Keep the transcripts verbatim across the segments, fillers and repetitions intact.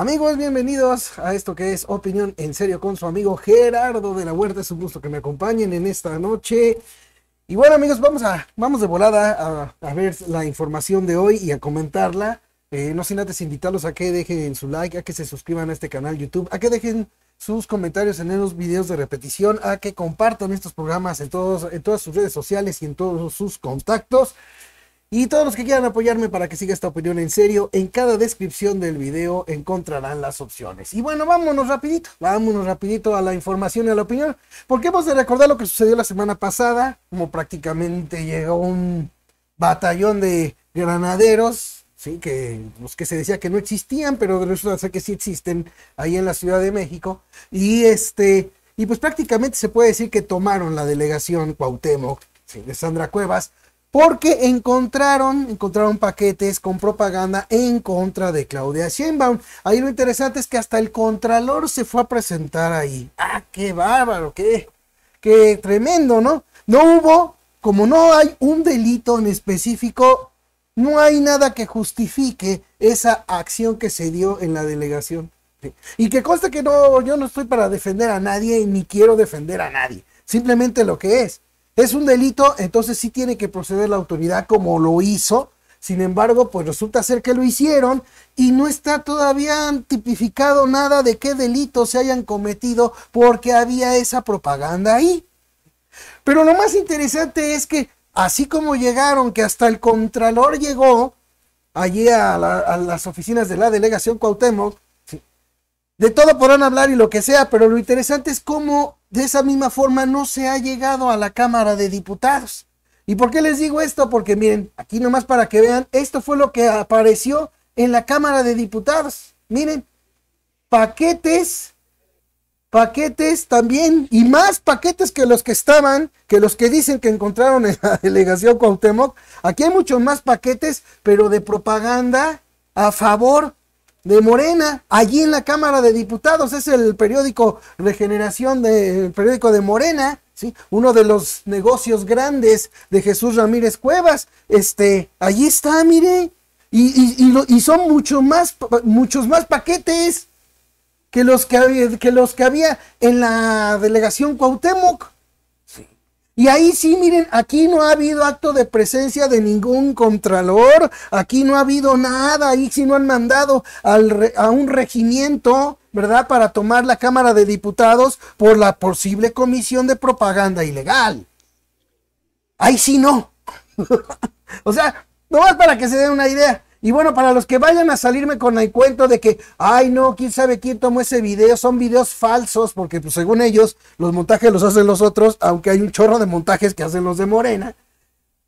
Amigos, bienvenidos a esto que es Opinión en Serio con su amigo Gerardo de la Huerta. Es un gusto que me acompañen en esta noche. Y bueno, amigos, vamos a vamos de volada a, a ver la información de hoy y a comentarla. Eh, no sin antes invitarlos a que dejen su like, a que se suscriban a este canal YouTube, a que dejen sus comentarios en los videos de repetición, a que compartan estos programas en, todos, en todas sus redes sociales y en todos sus contactos. Y todos los que quieran apoyarme para que siga esta opinión en serio, en cada descripción del video encontrarán las opciones. Y bueno, vámonos rapidito, vámonos rapidito a la información y a la opinión, porque hemos de recordar lo que sucedió la semana pasada, como prácticamente llegó un batallón de granaderos, ¿sí? Que los que se decía que no existían, pero resulta que sí existen ahí en la Ciudad de México, y este, y pues prácticamente se puede decir que tomaron la delegación Cuauhtémoc, ¿sí? De Sandra Cuevas, porque encontraron, encontraron paquetes con propaganda en contra de Claudia Sheinbaum. Ahí lo interesante es que hasta el contralor se fue a presentar ahí. ¡Ah, qué bárbaro! ¡Qué, qué tremendo!, ¿no? No hubo, como no hay un delito en específico, no hay nada que justifique esa acción que se dio en la delegación. Sí. Y que conste que no, yo no estoy para defender a nadie, ni quiero defender a nadie. Simplemente lo que es. Es un delito, entonces sí tiene que proceder la autoridad como lo hizo. Sin embargo, pues resulta ser que lo hicieron y no está todavía tipificado nada de qué delitos se hayan cometido porque había esa propaganda ahí. Pero lo más interesante es que así como llegaron, que hasta el contralor llegó allí a, la, a las oficinas de la delegación Cuauhtémoc, sí, de todo podrán hablar y lo que sea, pero lo interesante es cómo de esa misma forma no se ha llegado a la Cámara de Diputados. ¿Y por qué les digo esto? Porque miren, aquí nomás para que vean, esto fue lo que apareció en la Cámara de Diputados. Miren, paquetes, paquetes también, y más paquetes que los que estaban, que los que dicen que encontraron en la delegación Cuauhtémoc. Aquí hay muchos más paquetes, pero de propaganda a favor de Morena, allí en la Cámara de Diputados. Es el periódico Regeneración, de, el periódico de Morena, ¿sí? Uno de los negocios grandes de Jesús Ramírez Cuevas, este, allí está, mire, y, y, y, lo, y son mucho más, muchos más paquetes que los que, que los que había en la delegación Cuauhtémoc, sí. Y ahí sí, miren, aquí no ha habido acto de presencia de ningún contralor, aquí no ha habido nada, ahí sí no han mandado al re, a un regimiento, ¿verdad? Para tomar la Cámara de Diputados por la posible comisión de propaganda ilegal. Ahí sí no. O sea, nomás para que se den una idea. Y bueno, para los que vayan a salirme con el cuento de que, ay no, quién sabe quién tomó ese video, son videos falsos, porque pues, según ellos, los montajes los hacen los otros, aunque hay un chorro de montajes que hacen los de Morena.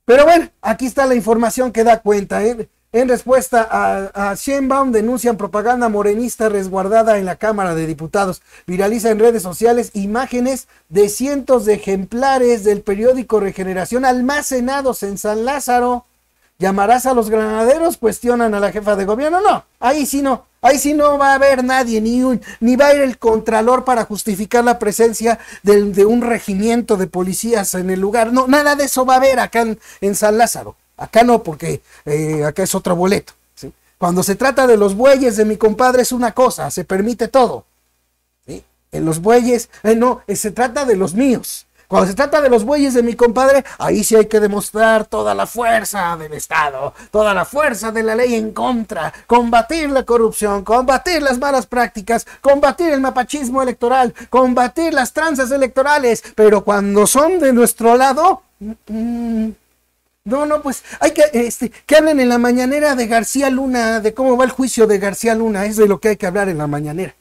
Pero bueno, aquí está la información que da cuenta, ¿eh? En respuesta a, a Sheinbaum, denuncian propaganda morenista resguardada en la Cámara de Diputados. Viraliza en redes sociales imágenes de cientos de ejemplares del periódico Regeneración almacenados en San Lázaro. ¿Llamarás a los granaderos? Cuestionan a la jefa de gobierno. No, ahí sí no, ahí sí no va a haber nadie, ni, un, ni va a ir el contralor para justificar la presencia de, de un regimiento de policías en el lugar. No, nada de eso va a haber acá en, en San Lázaro. Acá no, porque eh, acá es otro boleto, ¿sí? Cuando se trata de los bueyes de mi compadre es una cosa, se permite todo, ¿sí? En los bueyes, eh, no, se trata de los míos. Cuando se trata de los bueyes de mi compadre, ahí sí hay que demostrar toda la fuerza del Estado, toda la fuerza de la ley en contra, combatir la corrupción, combatir las malas prácticas, combatir el mapachismo electoral, combatir las tranzas electorales, pero cuando son de nuestro lado, mmm, no, no, pues hay que, este, que hablen en la mañanera de García Luna, de cómo va el juicio de García Luna, es de lo que hay que hablar en la mañanera.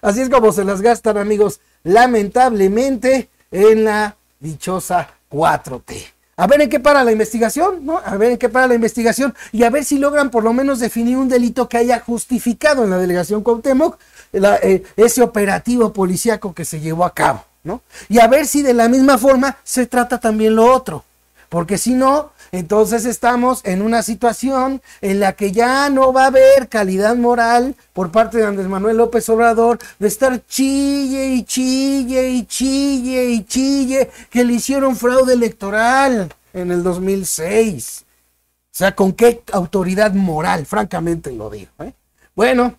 Así es como se las gastan, amigos, lamentablemente, en la dichosa cuatro T. A ver en qué para la investigación, ¿no? A ver en qué para la investigación y a ver si logran por lo menos definir un delito que haya justificado en la delegación Cuauhtémoc la, eh, ese operativo policíaco que se llevó a cabo, ¿no? Y a ver si de la misma forma se trata también lo otro, porque si no, entonces estamos en una situación en la que ya no va a haber calidad moral por parte de Andrés Manuel López Obrador de estar chille y chille y chille y chille que le hicieron fraude electoral en el dos mil seis. O sea, ¿con qué autoridad moral? Francamente lo digo, ¿eh? Bueno,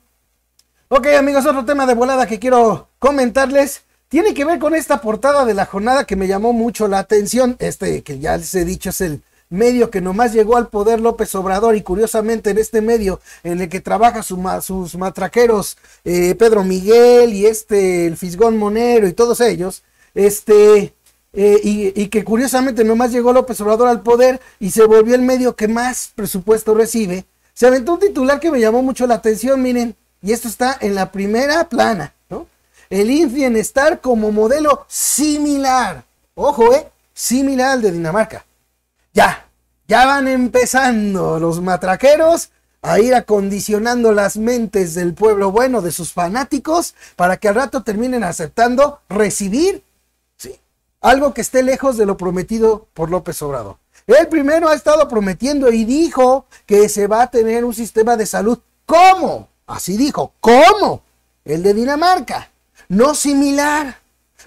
ok amigos, otro tema de volada que quiero comentarles tiene que ver con esta portada de la jornada que me llamó mucho la atención. Este que ya les he dicho es el medio que nomás llegó al poder López Obrador, y curiosamente en este medio en el que trabaja su ma, sus matraqueros eh, Pedro Miguel y este el Fisgón Monero y todos ellos, este eh, y, y que curiosamente nomás llegó López Obrador al poder y se volvió el medio que más presupuesto recibe, se aventó un titular que me llamó mucho la atención, miren, y esto está en la primera plana, ¿no? El I N F Bienestar como modelo similar, ojo, eh, similar al de Dinamarca. Ya, ya van empezando los matraqueros a ir acondicionando las mentes del pueblo bueno, de sus fanáticos, para que al rato terminen aceptando recibir, sí, algo que esté lejos de lo prometido por López Obrador. El primero ha estado prometiendo y dijo que se va a tener un sistema de salud como, así dijo, como el de Dinamarca, no similar.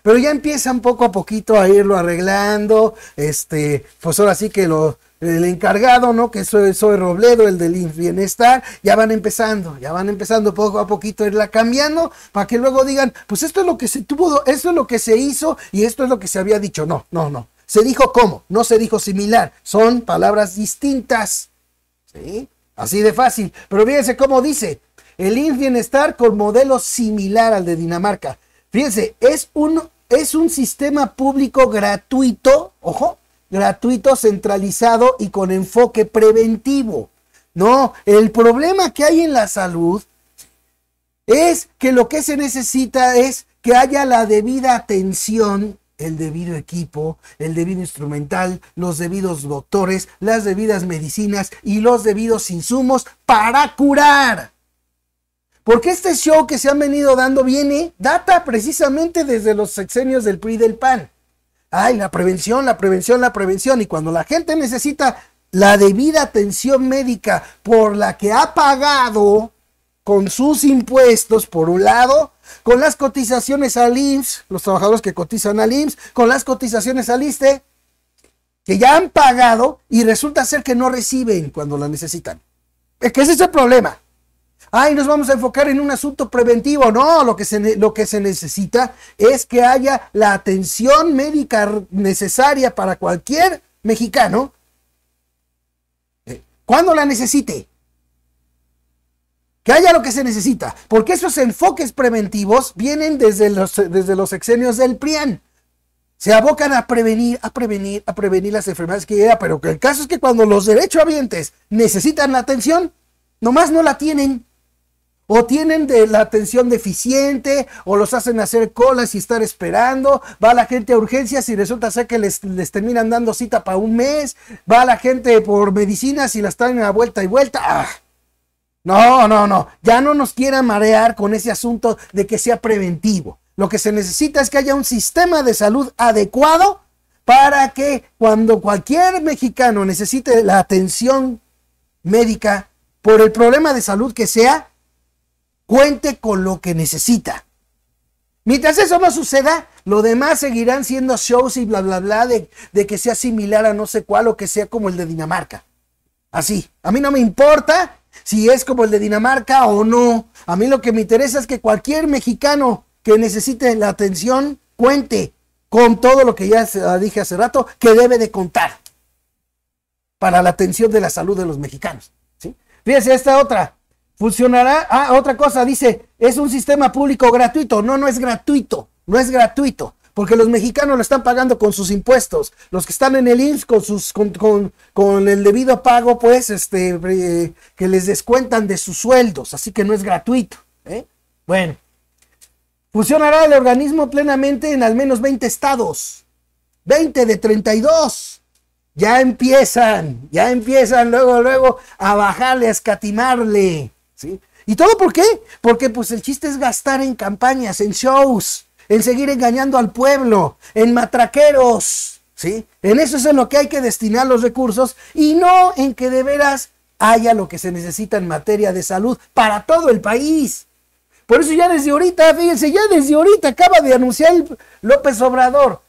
Pero ya empiezan poco a poquito a irlo arreglando, este, pues ahora sí que lo, el encargado, ¿no? Que soy, soy Robledo, el del bienestar, ya van empezando, ya van empezando poco a poquito a irla cambiando, para que luego digan, pues esto es lo que se tuvo, esto es lo que se hizo y esto es lo que se había dicho. No, no, no, se dijo cómo, no se dijo similar, son palabras distintas, ¿sí? Así de fácil, pero fíjense cómo dice, el bienestar con modelo similar al de Dinamarca. Fíjense, es un, es un sistema público gratuito, ojo, gratuito, centralizado y con enfoque preventivo. No, el problema que hay en la salud es que lo que se necesita es que haya la debida atención, el debido equipo, el debido instrumental, los debidos doctores, las debidas medicinas y los debidos insumos para curar. Porque este show que se han venido dando viene, data precisamente desde los sexenios del P R I y del P A N. Ay, la prevención, la prevención, la prevención. Y cuando la gente necesita la debida atención médica por la que ha pagado con sus impuestos, por un lado, con las cotizaciones al I M S S, los trabajadores que cotizan al I M S S, con las cotizaciones al I S S S T E, que ya han pagado y resulta ser que no reciben cuando la necesitan. Es que ese es el problema. Ay, nos vamos a enfocar en un asunto preventivo. No, lo que se, lo que se necesita es que haya la atención médica necesaria para cualquier mexicano cuando la necesite. Que haya lo que se necesita. Porque esos enfoques preventivos vienen desde los, desde los sexenios del P R I A N. Se abocan a prevenir, a prevenir, a prevenir las enfermedades que llega. Pero el caso es que cuando los derechohabientes necesitan la atención, nomás no la tienen. O tienen de la atención deficiente, o los hacen hacer colas y estar esperando, va la gente a urgencias y resulta ser que les, les terminan dando cita para un mes, va la gente por medicinas y la están a vuelta y vuelta. ¡Ah! No, no, no, ya no nos quieran marear con ese asunto de que sea preventivo. Lo que se necesita es que haya un sistema de salud adecuado para que cuando cualquier mexicano necesite la atención médica por el problema de salud que sea, cuente con lo que necesita. Mientras eso no suceda, lo demás seguirán siendo shows y bla, bla, bla, de, de que sea similar a no sé cuál o que sea como el de Dinamarca. Así, a mí no me importa si es como el de Dinamarca o no. A mí lo que me interesa es que cualquier mexicano que necesite la atención cuente con todo lo que ya dije hace rato que debe de contar para la atención de la salud de los mexicanos, ¿sí? Fíjense esta otra. Funcionará, ah, otra cosa, dice, es un sistema público gratuito. No, no es gratuito, no es gratuito, porque los mexicanos lo están pagando con sus impuestos, los que están en el I M S S con, sus, con, con, con el debido pago, pues, este, eh, que les descuentan de sus sueldos, así que no es gratuito, ¿eh? Bueno, funcionará el organismo plenamente en al menos veinte estados, veinte de treinta y dos. Ya empiezan, ya empiezan luego, luego a bajarle, a escatimarle, ¿sí? ¿Y todo por qué? Porque pues el chiste es gastar en campañas, en shows, en seguir engañando al pueblo, en matraqueros, ¿sí? En eso es en lo que hay que destinar los recursos y no en que de veras haya lo que se necesita en materia de salud para todo el país. Por eso ya desde ahorita, fíjense, ya desde ahorita acaba de anunciar López Obrador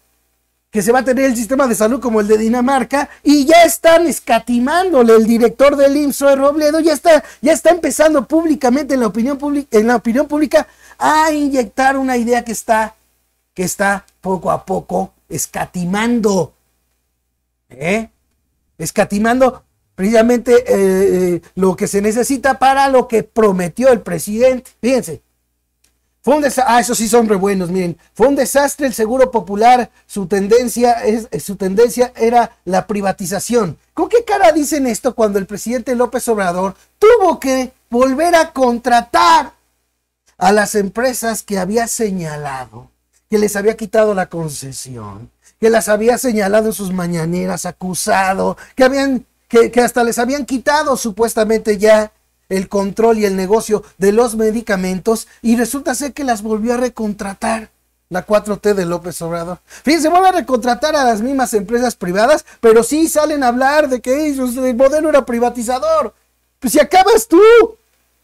que se va a tener el sistema de salud como el de Dinamarca, y ya están escatimándole. El director del I M S S, de Robledo, ya está, ya está empezando públicamente en la opinión pública, en la opinión pública a inyectar una idea que está, que está poco a poco escatimando, ¿eh? escatimando precisamente eh, lo que se necesita para lo que prometió el presidente. Fíjense. Fue un desastre. Ah, esos sí son re buenos, miren. Fue un desastre el Seguro Popular. Su tendencia, es, su tendencia era la privatización. ¿Con qué cara dicen esto cuando el presidente López Obrador tuvo que volver a contratar a las empresas que había señalado, que les había quitado la concesión, que las había señalado en sus mañaneras, acusado, que, habían, que, que hasta les habían quitado supuestamente ya el control y el negocio de los medicamentos, y resulta ser que las volvió a recontratar la cuatro T de López Obrador? Fíjense, van a recontratar a las mismas empresas privadas, pero sí salen a hablar de que el modelo era privatizador. Pues si acabas tú,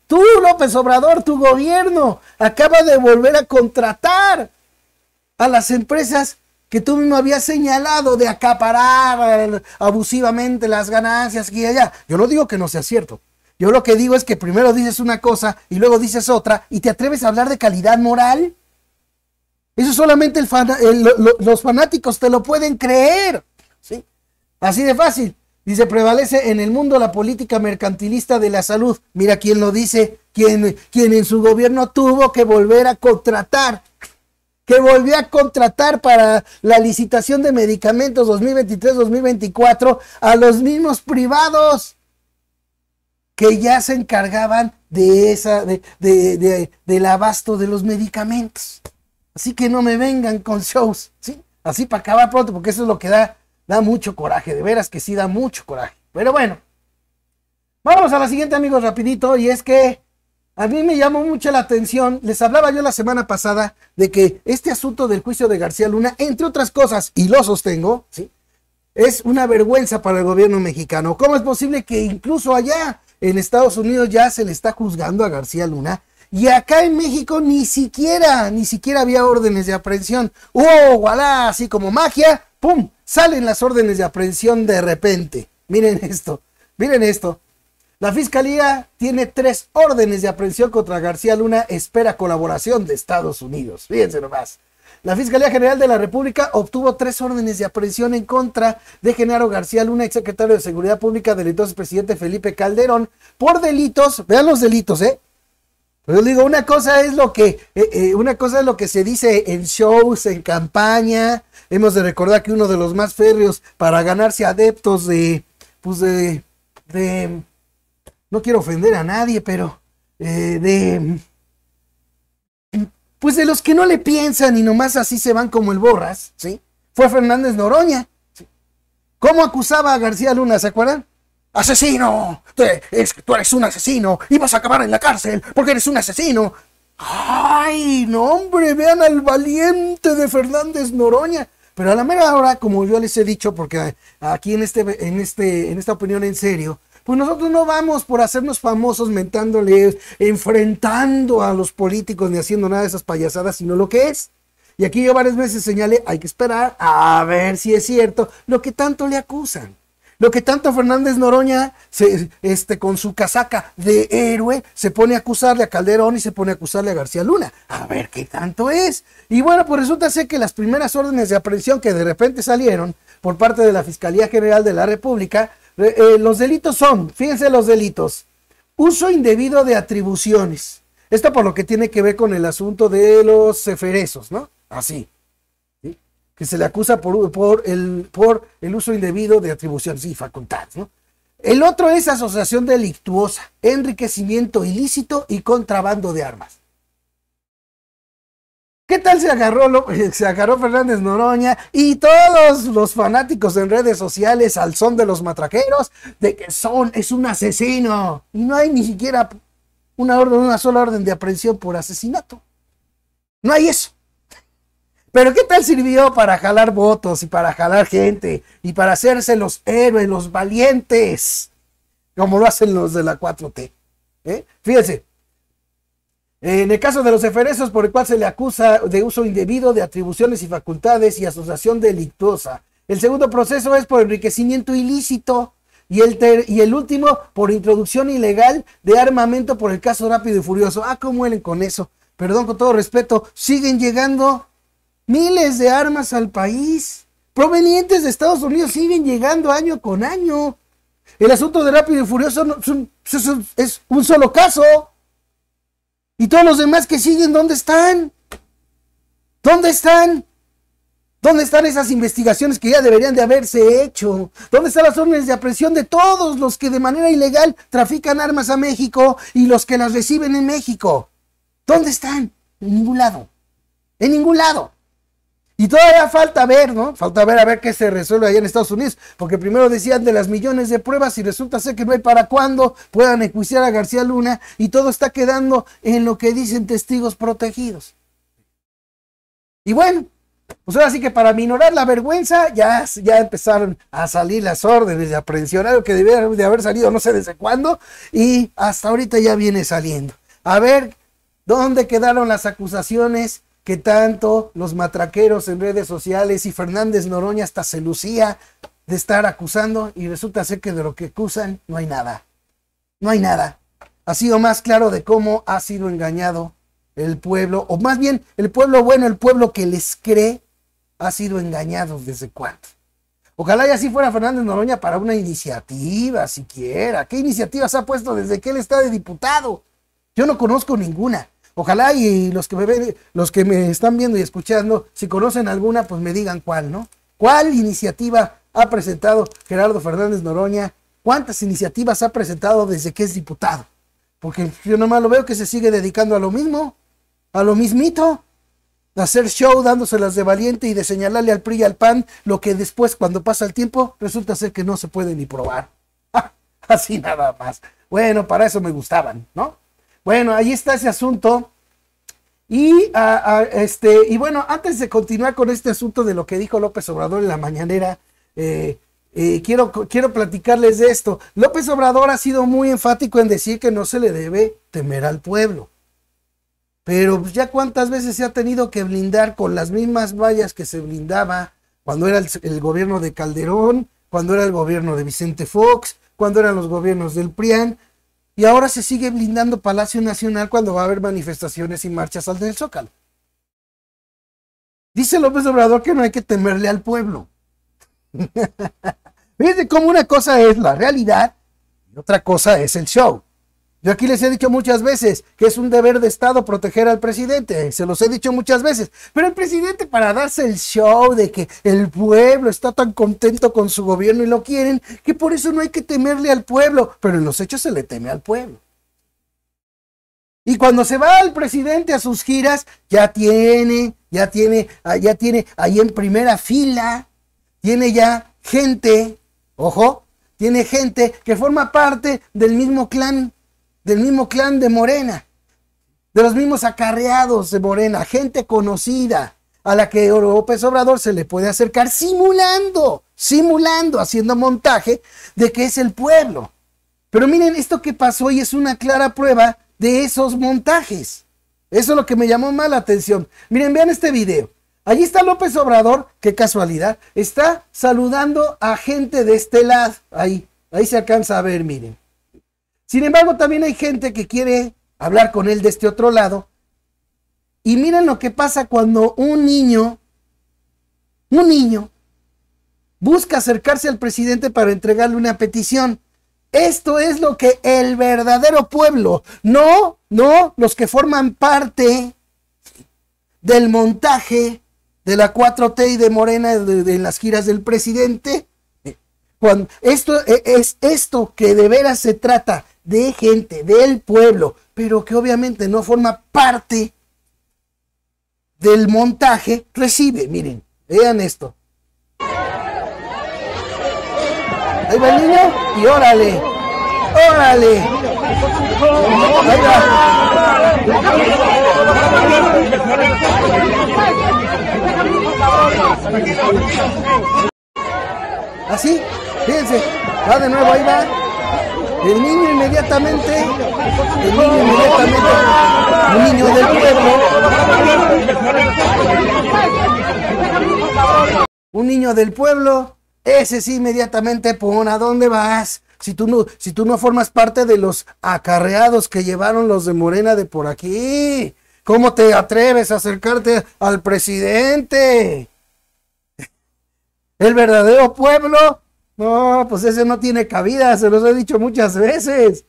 tú López Obrador, tu gobierno, acaba de volver a contratar a las empresas que tú mismo habías señalado de acaparar abusivamente las ganancias aquí y allá. Yo no digo que no sea cierto. Yo lo que digo es que primero dices una cosa y luego dices otra, y te atreves a hablar de calidad moral. Eso solamente el fan, el, lo, los fanáticos te lo pueden creer, ¿sí? Así de fácil. Dice, prevalece en el mundo la política mercantilista de la salud. Mira quién lo dice, quien, quien en su gobierno tuvo que volver a contratar, que volvió a contratar para la licitación de medicamentos dos mil veintitrés dos mil veinticuatro a los mismos privados que ya se encargaban de esa, de, de, de, del abasto de los medicamentos. Así que no me vengan con shows, ¿sí? Así para acabar pronto, porque eso es lo que da, da mucho coraje, de veras que sí da mucho coraje. Pero bueno, vamos a la siguiente, amigos, rapidito, y es que a mí me llamó mucho la atención, les hablaba yo la semana pasada de que este asunto del juicio de García Luna, entre otras cosas, y lo sostengo, ¿sí?, es una vergüenza para el gobierno mexicano. ¿Cómo es posible que incluso allá en Estados Unidos ya se le está juzgando a García Luna, y acá en México ni siquiera, ni siquiera había órdenes de aprehensión? ¡Oh, voilà! Así como magia, ¡pum!, salen las órdenes de aprehensión de repente. Miren esto, miren esto. La Fiscalía tiene tres órdenes de aprehensión contra García Luna, espera colaboración de Estados Unidos. Fíjense nomás. La Fiscalía General de la República obtuvo tres órdenes de aprehensión en contra de Genaro García Luna, exsecretario de Seguridad Pública del entonces presidente Felipe Calderón, por delitos. Vean los delitos, ¿eh? Pero yo digo, una cosa es lo que, eh, eh, una cosa es lo que se dice en shows, en campaña. Hemos de recordar que uno de los más férreos para ganarse adeptos de, pues de, de, no quiero ofender a nadie, pero eh, de... pues de los que no le piensan y nomás así se van como el borras, ¿sí?, fue Fernández Noroña. ¿Sí? ¿Cómo acusaba a García Luna? ¿Se acuerdan? ¡Asesino! Tú eres, tú eres un asesino y vas a acabar en la cárcel porque eres un asesino. ¡Ay, no, hombre! Vean al valiente de Fernández Noroña. Pero a la mera hora, como yo les he dicho, porque aquí en, este, en, este, en esta opinión en serio, pues nosotros no vamos por hacernos famosos mentándoles, enfrentando a los políticos ni haciendo nada de esas payasadas, sino lo que es. Y aquí yo varias veces señalé, hay que esperar a ver si es cierto lo que tanto le acusan, lo que tanto Fernández Noroña se, este, con su casaca de héroe se pone a acusarle a Calderón y se pone a acusarle a García Luna. A ver qué tanto es. Y bueno, pues resulta ser que las primeras órdenes de aprehensión que de repente salieron por parte de la Fiscalía General de la República, Eh, eh, los delitos son, fíjense los delitos: uso indebido de atribuciones, esto por lo que tiene que ver con el asunto de los ceferesos, ¿no? Así, ¿sí?, que se le acusa por, por, el, por el uso indebido de atribuciones y facultades, ¿no? El otro es asociación delictuosa, enriquecimiento ilícito y contrabando de armas. ¿Qué tal se agarró, se agarró Fernández Noroña y todos los fanáticos en redes sociales al son de los matraqueros de que son, es un asesino? Y no hay ni siquiera una orden, una sola orden de aprehensión por asesinato. No hay eso. Pero ¿qué tal sirvió para jalar votos y para jalar gente y para hacerse los héroes, los valientes, como lo hacen los de la cuatro T? ¿Eh? Fíjense. En el caso de los eferesos, por el cual se le acusa de uso indebido de atribuciones y facultades y asociación delictuosa. El segundo proceso es por enriquecimiento ilícito. Y el, ter y el último, por introducción ilegal de armamento por el caso Rápido y Furioso. Ah, ¿cómo mueren con eso? Perdón, con todo respeto, siguen llegando miles de armas al país. Provenientes de Estados Unidos, siguen llegando año con año. El asunto de Rápido y Furioso no, es, un, es un solo caso. Y todos los demás que siguen, ¿dónde están? ¿Dónde están? ¿Dónde están esas investigaciones que ya deberían de haberse hecho? ¿Dónde están las órdenes de aprehensión de todos los que de manera ilegal trafican armas a México y los que las reciben en México? ¿Dónde están? En ningún lado. En ningún lado. Y todavía falta ver, ¿no? Falta ver a ver qué se resuelve allá en Estados Unidos, porque primero decían de las millones de pruebas y resulta ser que no hay para cuándo puedan enjuiciar a García Luna y todo está quedando en lo que dicen testigos protegidos. Y bueno, pues ahora sí que para minorar la vergüenza ya, ya empezaron a salir las órdenes de aprehensión, algo que debieron de haber salido no sé desde cuándo y hasta ahorita ya viene saliendo. A ver, ¿dónde quedaron las acusaciones que tanto los matraqueros en redes sociales y Fernández Noroña hasta se lucía de estar acusando? Y resulta ser que de lo que acusan no hay nada, no hay nada. Ha sido más claro de cómo ha sido engañado el pueblo, o más bien el pueblo bueno, el pueblo que les cree, ha sido engañado desde cuándo. Ojalá y así fuera Fernández Noroña para una iniciativa siquiera. ¿Qué iniciativas ha puesto desde que él está de diputado? Yo no conozco ninguna. Ojalá y los que me ven, los que me están viendo y escuchando, si conocen alguna, pues me digan cuál, ¿no? ¿Cuál iniciativa ha presentado Gerardo Fernández Noroña? ¿Cuántas iniciativas ha presentado desde que es diputado? Porque yo nomás lo veo que se sigue dedicando a lo mismo, a lo mismito, a hacer show dándoselas de valiente y de señalarle al P R I y al P A N lo que después, cuando pasa el tiempo, resulta ser que no se puede ni probar. ¡Ah! Así nada más. Bueno, para eso me gustaban, ¿no? Bueno, ahí está ese asunto. Y, a, a, este, y bueno, antes de continuar con este asunto de lo que dijo López Obrador en la mañanera, eh, eh, quiero, quiero platicarles de esto. López Obrador ha sido muy enfático en decir que no se le debe temer al pueblo. Pero ya cuántas veces se ha tenido que blindar con las mismas vallas que se blindaba cuando era el, el gobierno de Calderón, cuando era el gobierno de Vicente Fox, cuando eran los gobiernos del PRIAN. Y ahora se sigue blindando Palacio Nacional cuando va a haber manifestaciones y marchas al del Zócalo. Dice López Obrador que no hay que temerle al pueblo. Fíjense cómo una cosa es la realidad y otra cosa es el show. Yo aquí les he dicho muchas veces que es un deber de Estado proteger al presidente. Se los he dicho muchas veces. Pero el presidente, para darse el show de que el pueblo está tan contento con su gobierno y lo quieren, que por eso no hay que temerle al pueblo. Pero en los hechos se le teme al pueblo. Y cuando se va el presidente a sus giras, ya tiene, ya tiene, ya tiene ahí en primera fila, tiene ya gente, ojo, tiene gente que forma parte del mismo clan. Del mismo clan de Morena, de los mismos acarreados de Morena, gente conocida a la que López Obrador se le puede acercar simulando, simulando, haciendo montaje de que es el pueblo. Pero miren esto que pasó y es una clara prueba de esos montajes. Eso es lo que me llamó más la atención. Miren, vean este video. Allí está López Obrador, qué casualidad, está saludando a gente de este lado. Ahí, ahí se alcanza a ver, miren. Sin embargo, también hay gente que quiere hablar con él de este otro lado. Y miren lo que pasa cuando un niño, un niño, busca acercarse al presidente para entregarle una petición. Esto es lo que el verdadero pueblo, no, no, los que forman parte del montaje de la cuatro T y de Morena de, de las giras del presidente. Cuando esto es esto que de veras se trata. De gente, del pueblo, pero que obviamente no forma parte del montaje, recibe, miren, vean esto. Ahí va el niño y órale, órale. Ahí va. Así, fíjense, va de nuevo, ahí va. El niño inmediatamente, el niño inmediatamente, el niño un niño del pueblo, ese sí inmediatamente pon a dónde vas. Si tú, no, si tú no formas parte de los acarreados que llevaron los de Morena de por aquí, ¿cómo te atreves a acercarte al presidente? El verdadero pueblo, no, pues ese no tiene cabida, se los he dicho muchas veces.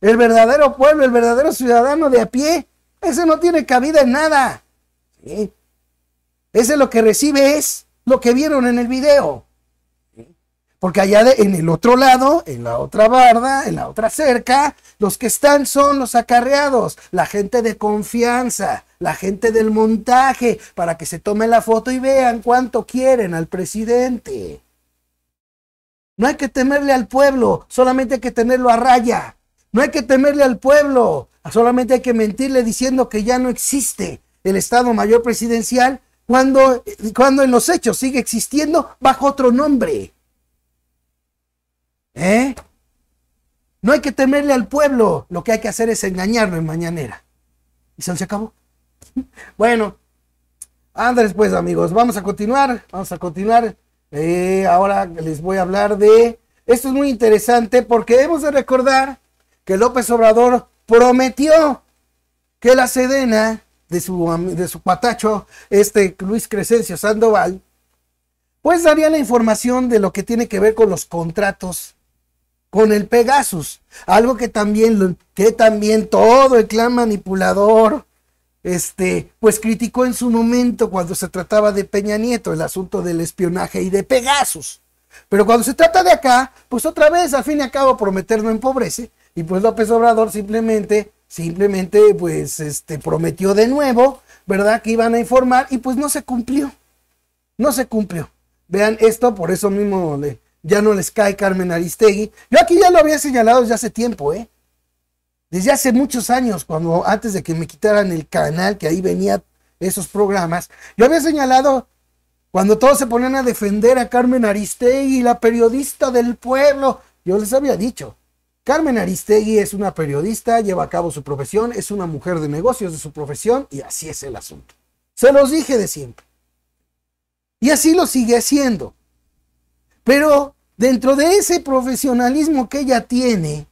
El verdadero pueblo, el verdadero ciudadano de a pie, ese no tiene cabida en nada. ¿Sí? Ese lo que recibe es lo que vieron en el video. Porque allá de, en el otro lado, en la otra barda, en la otra cerca, los que están son los acarreados, la gente de confianza, la gente del montaje, para que se tome la foto y vean cuánto quieren al presidente. No hay que temerle al pueblo, solamente hay que tenerlo a raya. No hay que temerle al pueblo, solamente hay que mentirle diciendo que ya no existe el Estado Mayor Presidencial, cuando, cuando en los hechos sigue existiendo bajo otro nombre. ¿Eh? No hay que temerle al pueblo, lo que hay que hacer es engañarlo en mañanera. Y se acabó. Bueno, Andrés, pues amigos, vamos a continuar, vamos a continuar. Eh, ahora les voy a hablar de... Esto es muy interesante porque debemos de recordar que López Obrador prometió que la Sedena de su, de su patacho, este Luis Crescencio Sandoval, pues daría la información de lo que tiene que ver con los contratos con el Pegasus, algo que también, que también todo el clan manipulador este, pues criticó en su momento cuando se trataba de Peña Nieto, el asunto del espionaje y de Pegasus. Pero cuando se trata de acá, pues otra vez, al fin y al cabo, prometer no empobrece, y pues López Obrador simplemente, simplemente pues este, prometió de nuevo, ¿verdad?, que iban a informar, y pues no se cumplió, no se cumplió. Vean esto, por eso mismo le... Ya no les cae Carmen Aristegui. Yo aquí ya lo había señalado desde hace tiempo, ¿eh? Desde hace muchos años, cuando antes de que me quitaran el canal, que ahí venían esos programas, yo había señalado cuando todos se ponían a defender a Carmen Aristegui, la periodista del pueblo. Yo les había dicho, Carmen Aristegui es una periodista, lleva a cabo su profesión, es una mujer de negocios de su profesión y así es el asunto. Se los dije de siempre. Y así lo sigue haciendo. Pero dentro de ese profesionalismo que ella tiene,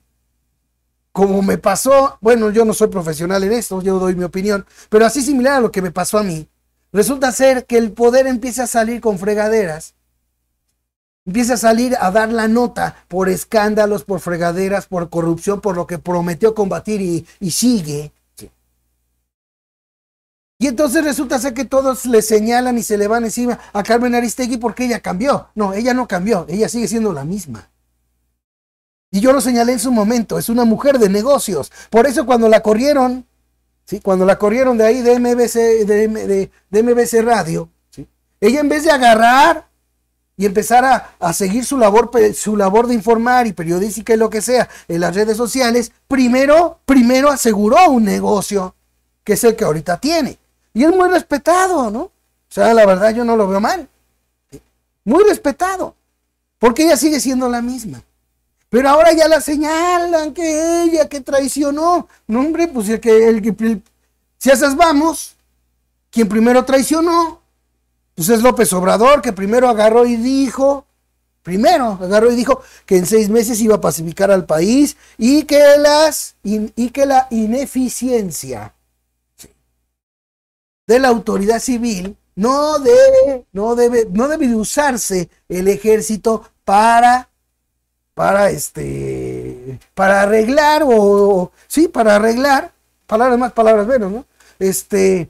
como me pasó, bueno, yo no soy profesional en esto, yo doy mi opinión, pero así similar a lo que me pasó a mí, resulta ser que el poder empieza a salir con fregaderas, empieza a salir a dar la nota por escándalos, por fregaderas, por corrupción, por lo que prometió combatir y, y sigue. Y entonces resulta ser que todos le señalan y se le van encima a Carmen Aristegui porque ella cambió. No, ella no cambió, ella sigue siendo la misma. Y yo lo señalé en su momento, es una mujer de negocios. Por eso cuando la corrieron, ¿sí?, cuando la corrieron de ahí de M B C, de, de, de M B C Radio, ¿sí?, ella en vez de agarrar y empezar a, a seguir su labor, su labor de informar y periodística y lo que sea en las redes sociales, primero, primero aseguró un negocio que es el que ahorita tiene. Y es muy respetado, ¿no? O sea, la verdad yo no lo veo mal. Muy respetado. Porque ella sigue siendo la misma. Pero ahora ya la señalan que ella, que traicionó. No, hombre, pues el que... El, el, si esas vamos, quien primero traicionó, pues es López Obrador, que primero agarró y dijo... Primero agarró y dijo que en seis meses iba a pacificar al país y que, las, y, y que la ineficiencia... de la autoridad civil, no debe, no debe, no debe de usarse el ejército para, para este, para arreglar o, o sí, para arreglar, palabras más, palabras menos, ¿no? Este,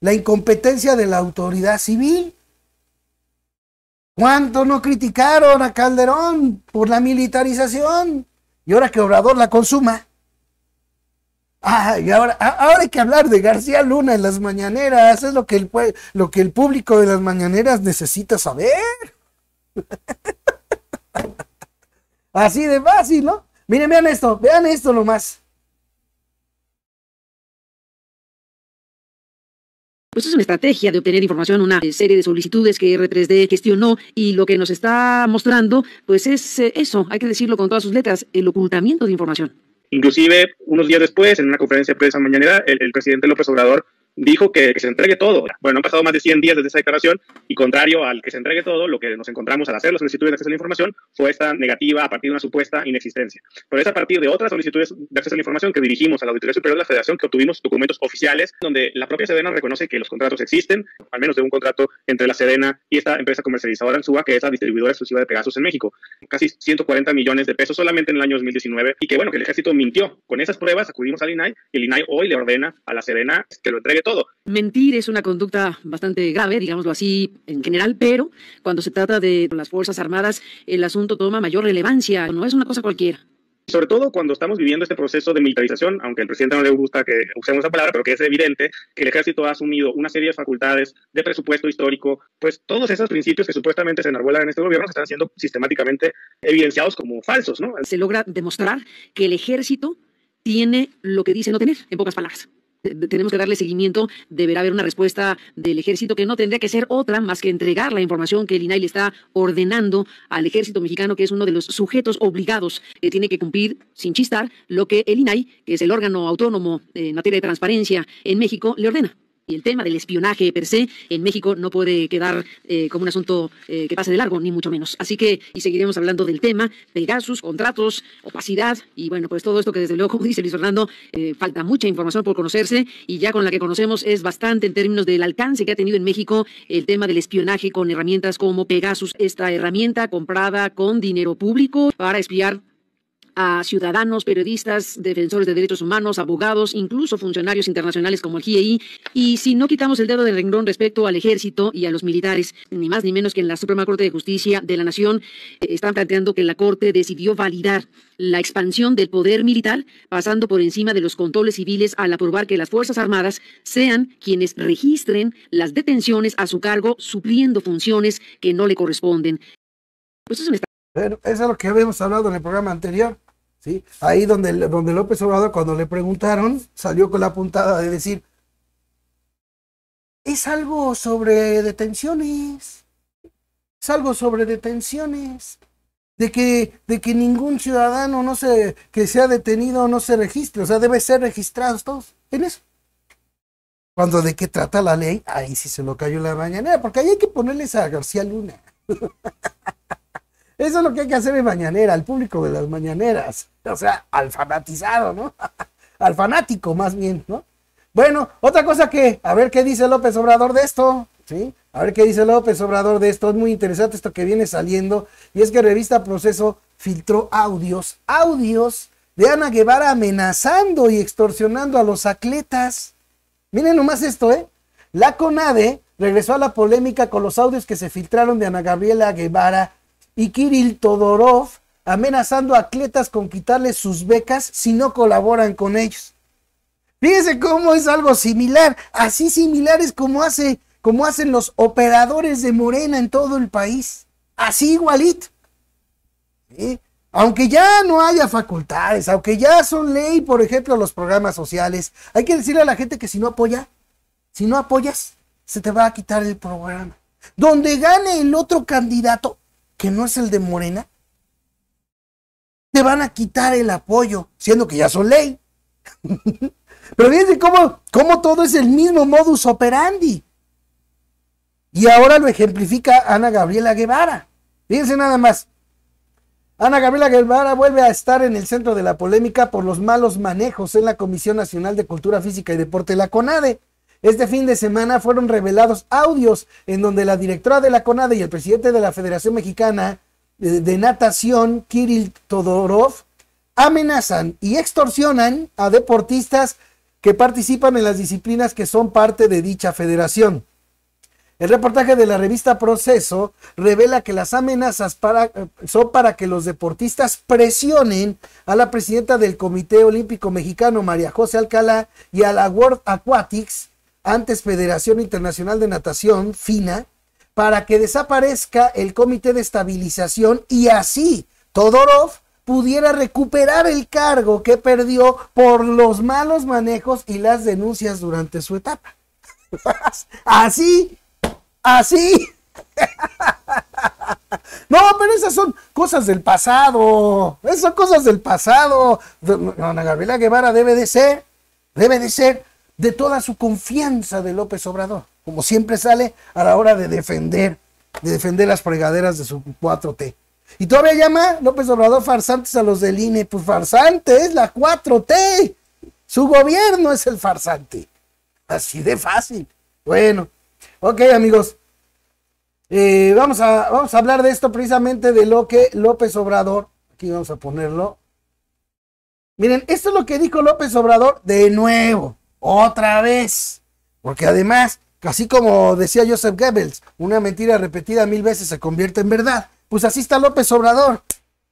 la incompetencia de la autoridad civil. ¿Cuánto no criticaron a Calderón por la militarización? Y ahora que Obrador la consuma. Ah, y ahora, ahora hay que hablar de García Luna en las mañaneras, es lo que el, lo que el público de las mañaneras necesita saber. Así de fácil, ¿no? Miren, vean esto, vean esto nomás. Pues es una estrategia de obtener información, una serie de solicitudes que R tres D gestionó y lo que nos está mostrando, pues es eso, hay que decirlo con todas sus letras, el ocultamiento de información. Inclusive, unos días después, en una conferencia de prensa mañanera, el, el presidente López Obrador dijo que, que se entregue todo. Bueno, han pasado más de cien días desde esa declaración y contrario al que se entregue todo, lo que nos encontramos al hacer las solicitudes de acceso a la información fue esta negativa a partir de una supuesta inexistencia. Pero es a partir de otras solicitudes de acceso a la información que dirigimos a la Auditoría Superior de la Federación que obtuvimos documentos oficiales donde la propia Sedena reconoce que los contratos existen, al menos de un contrato entre la Sedena y esta empresa comercializadora Alsúa, que es la distribuidora exclusiva de Pegasus en México. Casi ciento cuarenta millones de pesos solamente en el año dos mil diecinueve y que bueno, que el ejército mintió. Con esas pruebas acudimos al I N A I y el I N A I hoy le ordena a la Sedena que lo entregue todo. Mentir es una conducta bastante grave, digámoslo así, en general, pero cuando se trata de las Fuerzas Armadas, el asunto toma mayor relevancia, no es una cosa cualquiera. Sobre todo cuando estamos viviendo este proceso de militarización, aunque al presidente no le gusta que usemos esa palabra, pero que es evidente que el ejército ha asumido una serie de facultades de presupuesto histórico, pues todos esos principios que supuestamente se enarbolan en este gobierno se están siendo sistemáticamente evidenciados como falsos, ¿no? Se logra demostrar que el ejército tiene lo que dice no tener, en pocas palabras. Tenemos que darle seguimiento, deberá haber una respuesta del ejército que no tendría que ser otra más que entregar la información que el I N A I le está ordenando al ejército mexicano, que es uno de los sujetos obligados que tiene que cumplir sin chistar lo que el I N A I, que es el órgano autónomo en materia de transparencia en México, le ordena. Y el tema del espionaje per se en México no puede quedar eh, como un asunto eh, que pase de largo, ni mucho menos. Así que, y seguiremos hablando del tema, Pegasus, contratos, opacidad, y bueno, pues todo esto que desde luego, como dice Luis Fernando, eh, falta mucha información por conocerse, y ya con la que conocemos es bastante en términos del alcance que ha tenido en México el tema del espionaje con herramientas como Pegasus, esta herramienta comprada con dinero público para espiar a ciudadanos, periodistas, defensores de derechos humanos, abogados, incluso funcionarios internacionales como el G I E I. Y si no quitamos el dedo del renglón respecto al ejército y a los militares, ni más ni menos que en la Suprema Corte de Justicia de la Nación, eh, están planteando que la Corte decidió validar la expansión del poder militar pasando por encima de los controles civiles al aprobar que las Fuerzas Armadas sean quienes registren las detenciones a su cargo, supliendo funciones que no le corresponden. Pues eso, me está... bueno, eso es lo que habíamos hablado en el programa anterior. ¿Sí? Ahí donde, donde López Obrador, cuando le preguntaron, salió con la puntada de decir, es algo sobre detenciones, es algo sobre detenciones, de que, de que ningún ciudadano no se, que sea detenido no se registre, o sea, debe ser registrados todos en eso. Cuando de qué trata la ley, ahí sí se lo cayó la mañanera, porque ahí hay que ponerles a García Luna. Eso es lo que hay que hacer en mañanera, al público de las mañaneras, o sea, al fanatizado, ¿no? Al fanático más bien, ¿no? Bueno, otra cosa que, a ver qué dice López Obrador de esto, ¿sí? A ver qué dice López Obrador de esto, es muy interesante esto que viene saliendo, y es que Revista Proceso filtró audios, audios de Ana Guevara amenazando y extorsionando a los atletas. Miren nomás esto, ¿eh? La CONADE regresó a la polémica con los audios que se filtraron de Ana Gabriela Guevara y Kirill Todorov amenazando a atletas con quitarles sus becas si no colaboran con ellos. Fíjense cómo es algo similar, así similares como, hace, como hacen los operadores de Morena en todo el país, así igualito. ¿Sí? Aunque ya no haya facultades, aunque ya son ley, por ejemplo, los programas sociales, hay que decirle a la gente que si no apoya, si no apoyas, se te va a quitar el programa. Donde gane el otro candidato, que no es el de Morena, te van a quitar el apoyo, siendo que ya son ley. Pero fíjense cómo, cómo todo es el mismo modus operandi. Y ahora lo ejemplifica Ana Gabriela Guevara. Fíjense nada más. Ana Gabriela Guevara vuelve a estar en el centro de la polémica por los malos manejos en la Comisión Nacional de Cultura Física y Deporte, la CONADE. Este fin de semana fueron revelados audios en donde la directora de la CONADE y el presidente de la Federación Mexicana de, de Natación, Kirill Todorov, amenazan y extorsionan a deportistas que participan en las disciplinas que son parte de dicha federación. El reportaje de la revista Proceso revela que las amenazas para, son para que los deportistas presionen a la presidenta del Comité Olímpico Mexicano, María José Alcalá, y a la World Aquatics, antes Federación Internacional de Natación, FINA, para que desaparezca el Comité de Estabilización y así Todorov pudiera recuperar el cargo que perdió por los malos manejos y las denuncias durante su etapa. Así, así. No, pero esas son cosas del pasado. Esas son cosas del pasado. Ana Gabriela Guevara debe de ser, debe de ser de toda su confianza de López Obrador, como siempre sale a la hora de defender, de defender las fregaderas de su cuatro T. Y todavía llama López Obrador farsantes a los del I N E. Pues farsantes, la cuatro T. Su gobierno es el farsante. Así de fácil. Bueno, ok, amigos. Eh, vamos, a, vamos a hablar de esto precisamente, de lo que López Obrador... Aquí vamos a ponerlo. Miren, esto es lo que dijo López Obrador de nuevo. Otra vez. Porque además, así como decía Joseph Goebbels, una mentira repetida mil veces se convierte en verdad. Pues así está López Obrador.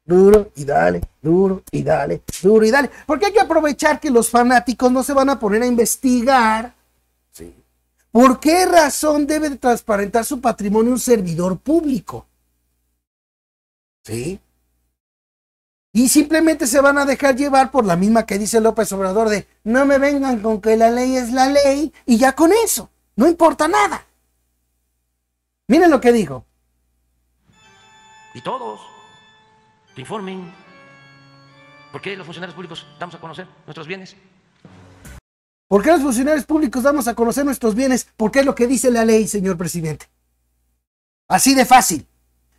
Duro y dale, duro y dale, duro y dale. Porque hay que aprovechar que los fanáticos no se van a poner a investigar. Sí. ¿Por qué razón debe transparentar su patrimonio un servidor público? Sí. Y simplemente se van a dejar llevar por la misma que dice López Obrador de no me vengan con que la ley es la ley y ya con eso. No importa nada. Miren lo que dijo. Y todos que informen por qué los funcionarios públicos damos a conocer nuestros bienes. ¿Por qué los funcionarios públicos damos a conocer nuestros bienes? Porque es lo que dice la ley, señor presidente. Así de fácil.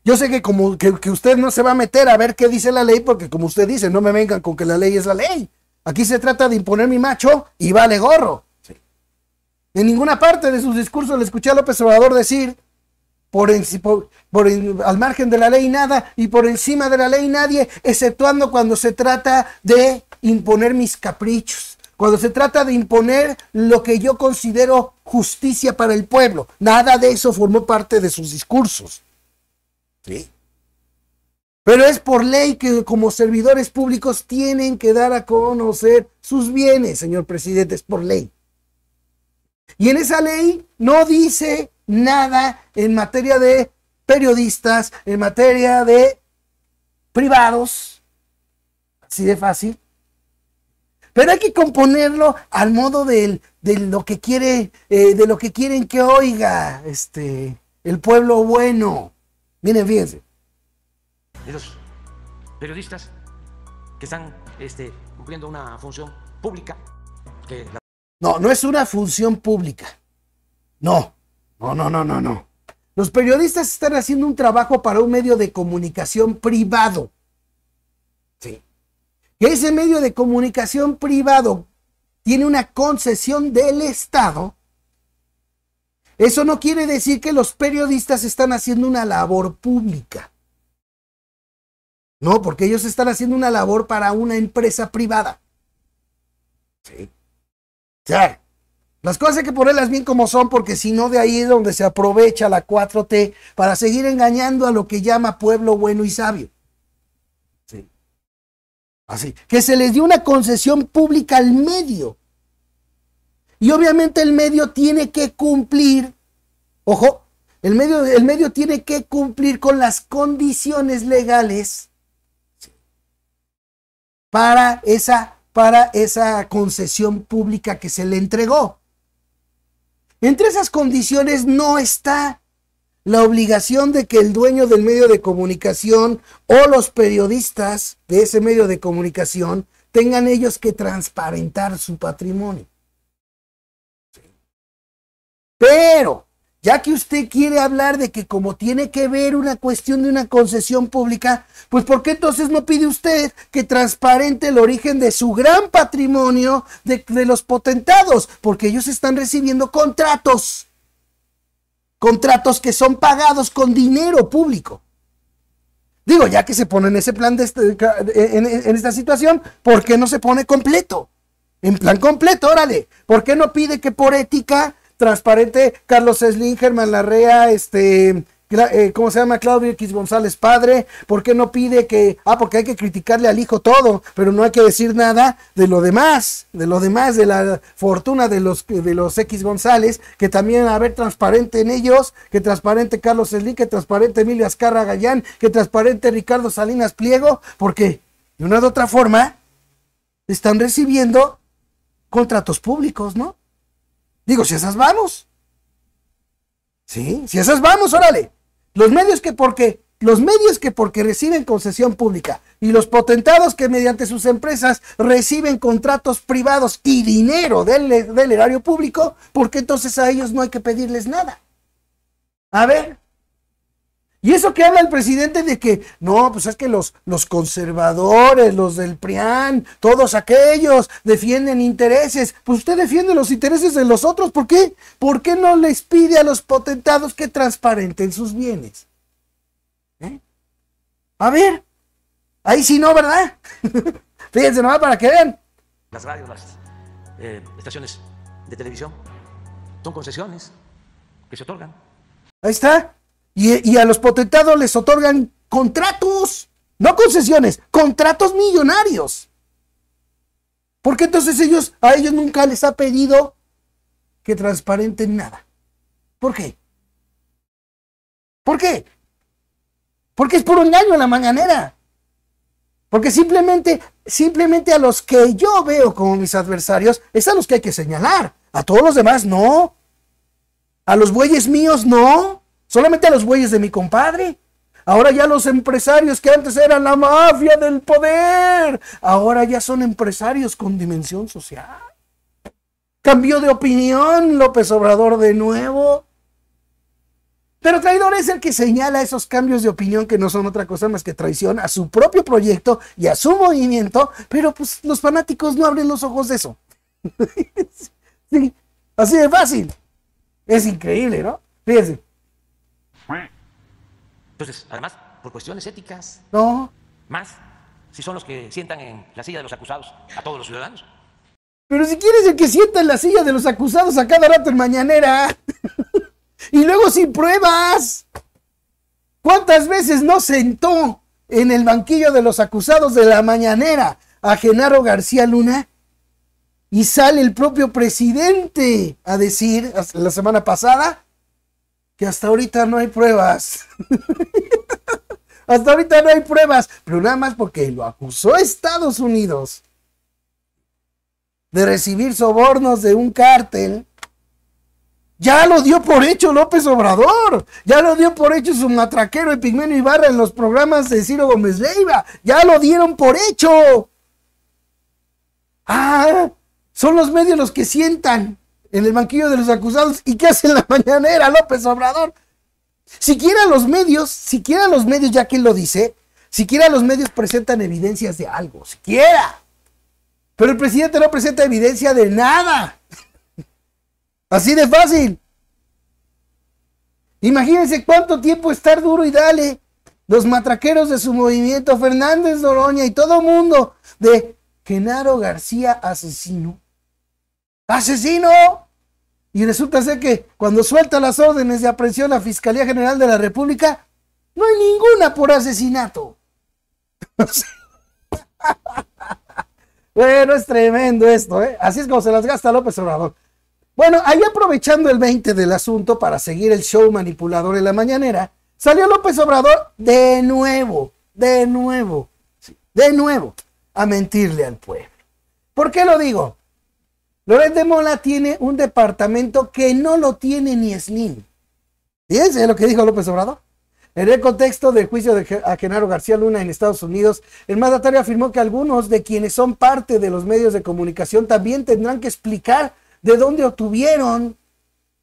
Yo sé que, como, que, que usted no se va a meter a ver qué dice la ley, porque como usted dice, no me vengan con que la ley es la ley. Aquí se trata de imponer mi macho y vale gorro. Sí. En ninguna parte de sus discursos le escuché a López Obrador decir... Por, en, por, por en, al margen de la ley nada y por encima de la ley nadie, exceptuando cuando se trata de imponer mis caprichos, cuando se trata de imponer lo que yo considero justicia para el pueblo. Nada de eso formó parte de sus discursos. ¿Sí? Pero es por ley que como servidores públicos tienen que dar a conocer sus bienes, señor presidente, es por ley. Y en esa ley no dice... nada en materia de periodistas, en materia de privados, así de fácil. Pero hay que componerlo al modo del, de lo que quiere, eh, de lo que quieren que oiga este, el pueblo bueno. Miren, fíjense. De los periodistas que están este, cumpliendo una función pública. Que la... No, no es una función pública. No. No, no, no, no, no. Los periodistas están haciendo un trabajo para un medio de comunicación privado. Sí. Que ese medio de comunicación privado tiene una concesión del Estado. Eso no quiere decir que los periodistas están haciendo una labor pública. No, porque ellos están haciendo una labor para una empresa privada. Sí. Claro. Las cosas hay que ponerlas bien como son, porque si no, de ahí es donde se aprovecha la cuatro T para seguir engañando a lo que llama pueblo bueno y sabio. Sí. Así, que se les dio una concesión pública al medio. Y obviamente el medio tiene que cumplir, ojo, el medio, el medio tiene que cumplir con las condiciones legales para esa, para esa concesión pública que se le entregó. Entre esas condiciones no está la obligación de que el dueño del medio de comunicación o los periodistas de ese medio de comunicación tengan ellos que transparentar su patrimonio. Pero, ya que usted quiere hablar de que como tiene que ver una cuestión de una concesión pública, pues ¿por qué entonces no pide usted que transparente el origen de su gran patrimonio de, de los potentados? Porque ellos están recibiendo contratos, contratos que son pagados con dinero público. Digo, ya que se pone en ese plan, de este, en, en esta situación, ¿por qué no se pone completo? En plan completo, órale. ¿Por qué no pide que por ética... transparente Carlos Slim, Germán Larrea, este, eh, ¿cómo se llama? Claudio X González padre. ¿Por qué no pide que, ah, porque hay que criticarle al hijo todo, pero no hay que decir nada de lo demás, de lo demás, de la fortuna de los, de los X González, que también a ver transparente en ellos, que transparente Carlos Slim, que transparente Emilio Azcárraga Gallán, que transparente Ricardo Salinas Pliego, porque de una u otra forma están recibiendo contratos públicos, ¿no? Digo, si esas vamos. Sí, si esas vamos, órale. Los medios que porque, los medios que porque reciben concesión pública, y los potentados que mediante sus empresas reciben contratos privados y dinero del, del erario público, porque entonces a ellos no hay que pedirles nada. A ver. Y eso que habla el presidente de que, no, pues es que los, los conservadores, los del PRIAN, todos aquellos defienden intereses. Pues usted defiende los intereses de los otros. ¿Por qué? ¿Por qué no les pide a los potentados que transparenten sus bienes? ¿Eh? A ver, ahí sí no, ¿verdad? Fíjense nomás para que vean. Las radios, las eh, estaciones de televisión son concesiones que se otorgan. Ahí está. Y, y a los potentados les otorgan contratos, no concesiones, contratos millonarios. Porque entonces ellos, a ellos nunca les ha pedido que transparenten nada. ¿Por qué? ¿Por qué? Porque es puro engaño en la mañanera. Porque simplemente, simplemente a los que yo veo como mis adversarios, es a los que hay que señalar. A todos los demás, no. A los bueyes míos, no. Solamente a los bueyes de mi compadre. Ahora ya los empresarios que antes eran la mafia del poder, ahora ya son empresarios con dimensión social. Cambió de opinión López Obrador de nuevo. Pero traidor es el que señala esos cambios de opinión que no son otra cosa más que traición a su propio proyecto y a su movimiento. Pero pues los fanáticos no abren los ojos de eso. Sí, así de fácil. Es increíble, ¿no? Fíjense. Entonces, además, por cuestiones éticas. No. Más, si son los que sientan en la silla de los acusados a todos los ciudadanos. Pero si quieres el que sienta en la silla de los acusados a cada rato en mañanera. Y luego sin pruebas. ¿Cuántas veces no sentó en el banquillo de los acusados de la mañanera a Genaro García Luna? Y sale el propio presidente a decir, la semana pasada, que hasta ahorita no hay pruebas. Hasta ahorita no hay pruebas. Pero nada más porque lo acusó Estados Unidos de recibir sobornos de un cártel. Ya lo dio por hecho López Obrador. Ya lo dio por hecho su matraquero Epigmenio Ibarra en los programas de Ciro Gómez Leiva. Ya lo dieron por hecho. Ah, son los medios los que sientan en el banquillo de los acusados. ¿Y qué hace en la mañanera López Obrador? Siquiera los medios, siquiera los medios, ya que él lo dice, siquiera los medios presentan evidencias de algo, siquiera. Pero el presidente no presenta evidencia de nada. Así de fácil. Imagínense cuánto tiempo estar duro y dale los matraqueros de su movimiento, Fernández Noroña y todo mundo, de Genaro García asesino. ¡Asesino! Y resulta ser que cuando suelta las órdenes de aprehensión a la Fiscalía General de la República, no hay ninguna por asesinato. Bueno, es tremendo esto, ¿eh? Así es como se las gasta López Obrador. Bueno, ahí aprovechando el veinte del asunto para seguir el show manipulador en la mañanera, salió López Obrador de nuevo, de nuevo, de nuevo, a mentirle al pueblo. ¿Por qué lo digo? Loret de Mola tiene un departamento que no lo tiene ni Slim. Fíjense lo que dijo López Obrador. En el contexto del juicio de a Genaro García Luna en Estados Unidos, el mandatario afirmó que algunos de quienes son parte de los medios de comunicación también tendrán que explicar de dónde obtuvieron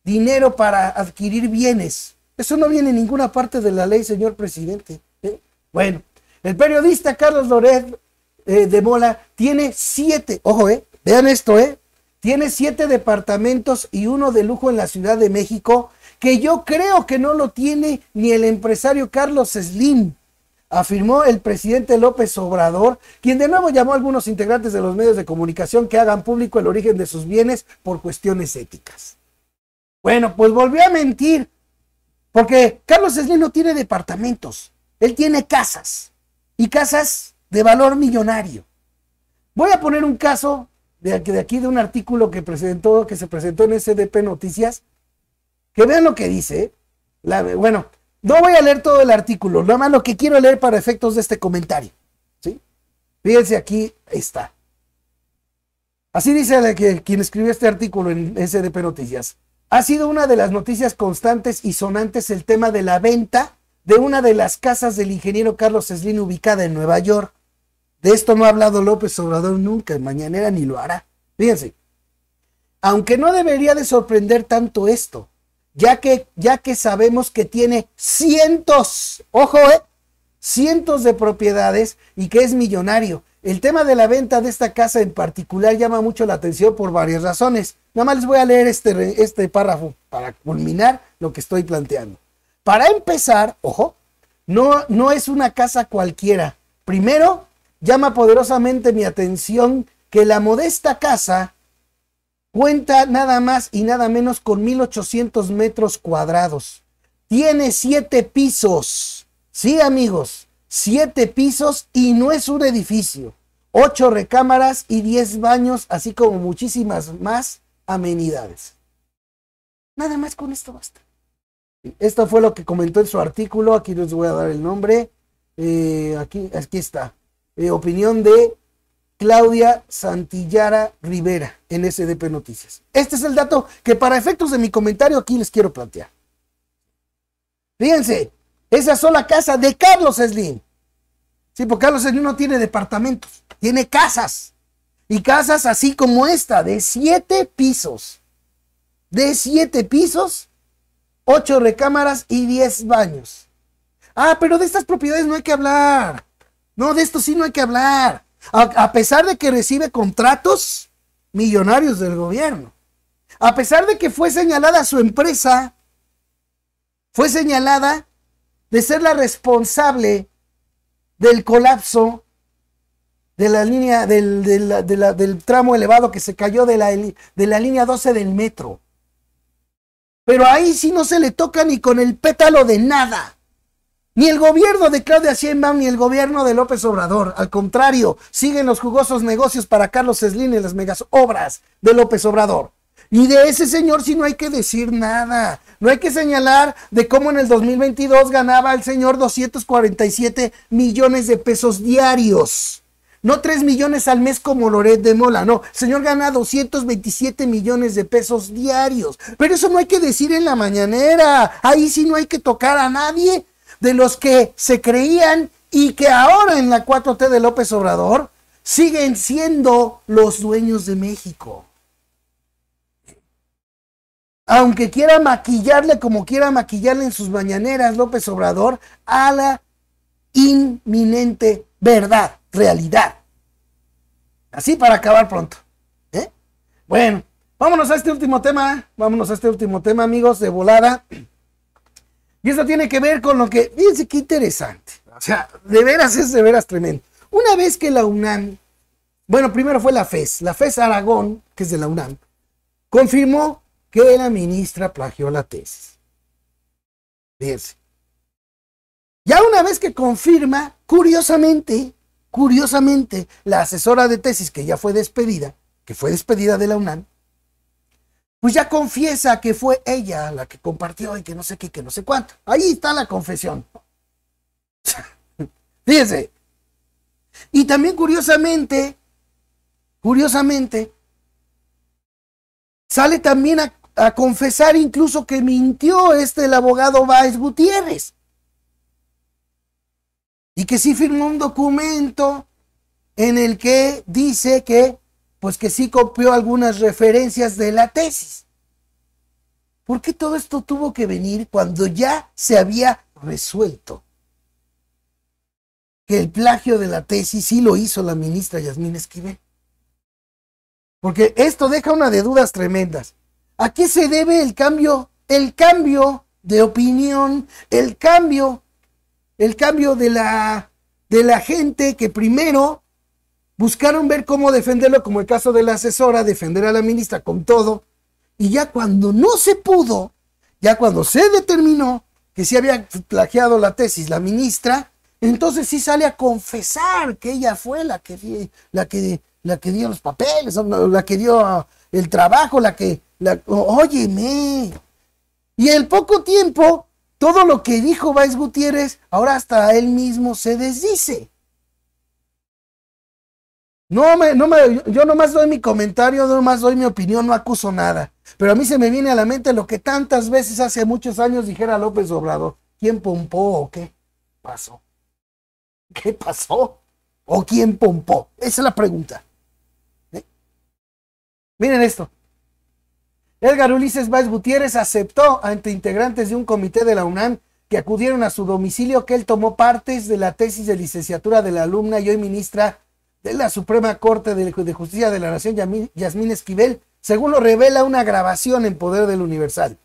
dinero para adquirir bienes. Eso no viene en ninguna parte de la ley, señor presidente. ¿Eh? Bueno, el periodista Carlos Loret eh, de Mola tiene siete, ojo, eh, vean esto, eh. Tiene siete departamentos y uno de lujo en la Ciudad de México, que yo creo que no lo tiene ni el empresario Carlos Slim, afirmó el presidente López Obrador, quien de nuevo llamó a algunos integrantes de los medios de comunicación que hagan público el origen de sus bienes por cuestiones éticas. Bueno, pues volvió a mentir, porque Carlos Slim no tiene departamentos, él tiene casas, y casas de valor millonario. Voy a poner un caso de aquí de un artículo que presentó, que se presentó en S D P Noticias, que vean lo que dice. La, bueno, no voy a leer todo el artículo, nada más lo que quiero leer para efectos de este comentario, ¿sí? Fíjense, aquí está. Así dice la que, quien escribió este artículo en S D P Noticias. Ha sido una de las noticias constantes y sonantes el tema de la venta de una de las casas del ingeniero Carlos Slim ubicada en Nueva York. De esto no ha hablado López Obrador nunca, en mañanera ni lo hará. Fíjense, aunque no debería de sorprender tanto esto, ya que, ya que sabemos que tiene cientos, ojo, eh, cientos de propiedades y que es millonario. El tema de la venta de esta casa en particular llama mucho la atención por varias razones. Nada más les voy a leer este, este párrafo para culminar lo que estoy planteando. Para empezar, ojo, no, no es una casa cualquiera. Primero, llama poderosamente mi atención que la modesta casa cuenta nada más y nada menos con mil ochocientos metros cuadrados. Tiene siete pisos. Sí, amigos, siete pisos y no es un edificio. Ocho recámaras y diez baños, así como muchísimas más amenidades. Nada más con esto basta. Esto fue lo que comentó en su artículo. Aquí les voy a dar el nombre. Eh, aquí, aquí está. Eh, opinión de Claudia Santillara Rivera en S D P Noticias. Este es el dato que para efectos de mi comentario aquí les quiero plantear. Fíjense, esa sola casa de Carlos Slim. Sí, porque Carlos Slim no tiene departamentos, tiene casas. Y casas así como esta, de siete pisos. De siete pisos, ocho recámaras y diez baños. Ah, pero de estas propiedades no hay que hablar. No, de esto sí no hay que hablar. A, a pesar de que recibe contratos millonarios del gobierno. A pesar de que fue señalada su empresa, fue señalada de ser la responsable del colapso de la línea, del, de la, de la, del tramo elevado que se cayó de la, de la línea doce del metro. Pero ahí sí no se le toca ni con el pétalo de nada. Ni el gobierno de Claudia Sheinbaum ni el gobierno de López Obrador. Al contrario, siguen los jugosos negocios para Carlos Slim y las megas obras de López Obrador. Y de ese señor sí no hay que decir nada. No hay que señalar de cómo en el dos mil veintidós ganaba el señor doscientos cuarenta y siete millones de pesos diarios. No tres millones al mes como Loret de Mola, no. El señor gana doscientos veintisiete millones de pesos diarios. Pero eso no hay que decir en la mañanera. Ahí sí no hay que tocar a nadie de los que se creían y que ahora en la cuatro T de López Obrador siguen siendo los dueños de México. Aunque quiera maquillarle como quiera maquillarle en sus mañaneras López Obrador a la inminente verdad, realidad. Así para acabar pronto. ¿Eh? Bueno, vámonos a este último tema, vámonos a este último tema, amigos, de volada. Y esto tiene que ver con lo que, fíjense qué interesante, o sea, de veras es de veras tremendo. Una vez que la UNAM, bueno, primero fue la FES, la FES Aragón, que es de la UNAM, confirmó que la ministra plagió la tesis. Fíjense. Ya una vez que confirma, curiosamente, curiosamente, la asesora de tesis que ya fue despedida, que fue despedida de la UNAM, pues ya confiesa que fue ella la que compartió y que no sé qué, que no sé cuánto. Ahí está la confesión. Fíjense. Y también curiosamente, curiosamente, sale también a, a confesar incluso que mintió este el abogado Báez Gutiérrez. Y que sí firmó un documento en el que dice que pues que sí copió algunas referencias de la tesis. ¿Por qué todo esto tuvo que venir cuando ya se había resuelto que el plagio de la tesis sí lo hizo la ministra Yasmín Esquivel? Porque esto deja una de dudas tremendas. ¿A qué se debe el cambio, el cambio de opinión, el cambio, el cambio de la, de la gente que primero buscaron ver cómo defenderlo, como el caso de la asesora, defender a la ministra con todo? Y ya cuando no se pudo, ya cuando se determinó que sí había plagiado la tesis la ministra, entonces sí sale a confesar que ella fue la que, la que, la que dio los papeles, la que dio el trabajo, la que... La, óyeme. Y en poco tiempo, todo lo que dijo Báez Gutiérrez, ahora hasta él mismo se desdice. No me, no me, yo nomás doy mi comentario, nomás doy mi opinión, no acuso nada. Pero a mí se me viene a la mente lo que tantas veces hace muchos años dijera López Obrador. ¿Quién pompó o qué pasó? ¿Qué pasó? ¿O quién pompó? Esa es la pregunta. ¿Eh? Miren esto. Edgar Ulises Báez Gutiérrez aceptó ante integrantes de un comité de la UNAM que acudieron a su domicilio que él tomó partes de la tesis de licenciatura de la alumna y hoy ministra de la Suprema Corte de Justicia de la Nación, Yasmín Esquivel, según lo revela una grabación en poder del Universal.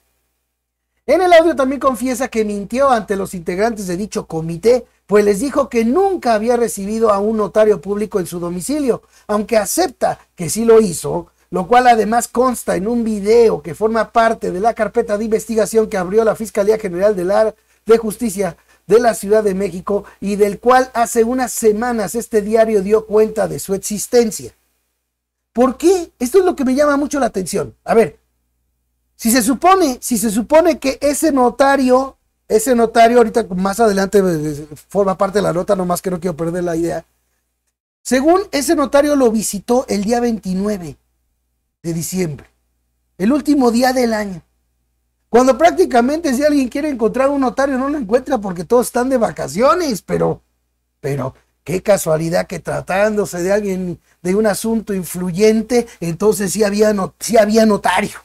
En el audio también confiesa que mintió ante los integrantes de dicho comité, pues les dijo que nunca había recibido a un notario público en su domicilio, aunque acepta que sí lo hizo, lo cual además consta en un video que forma parte de la carpeta de investigación que abrió la Fiscalía General de la de Justicia de la Ciudad de México y del cual hace unas semanas este diario dio cuenta de su existencia. ¿Por qué? Esto es lo que me llama mucho la atención. A ver, si se supone, si se supone que ese notario... Ese notario, ahorita más adelante forma parte de la nota, nomás que no quiero perder la idea. Según ese notario lo visitó el día veintinueve de diciembre, el último día del año. Cuando prácticamente si alguien quiere encontrar un notario no lo encuentra porque todos están de vacaciones, pero, pero qué casualidad que tratándose de alguien, de un asunto influyente, entonces sí había, no, sí había notario,